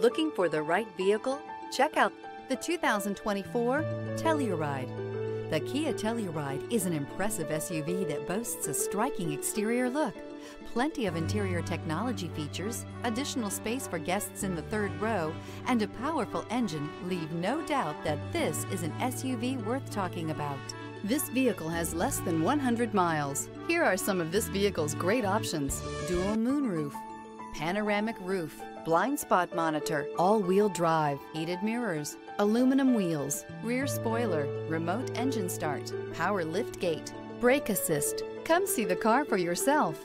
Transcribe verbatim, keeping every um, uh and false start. Looking for the right vehicle? Check out the two thousand twenty-four Telluride. The Kia Telluride is an impressive S U V that boasts a striking exterior look, plenty of interior technology features, additional space for guests in the third row, and a powerful engine leave no doubt that this is an S U V worth talking about. This vehicle has less than one hundred miles. Here are some of this vehicle's great options: dual moonroof, panoramic roof, blind spot monitor, all-wheel drive, heated mirrors, aluminum wheels, rear spoiler, remote engine start, power liftgate, brake assist. Come see the car for yourself.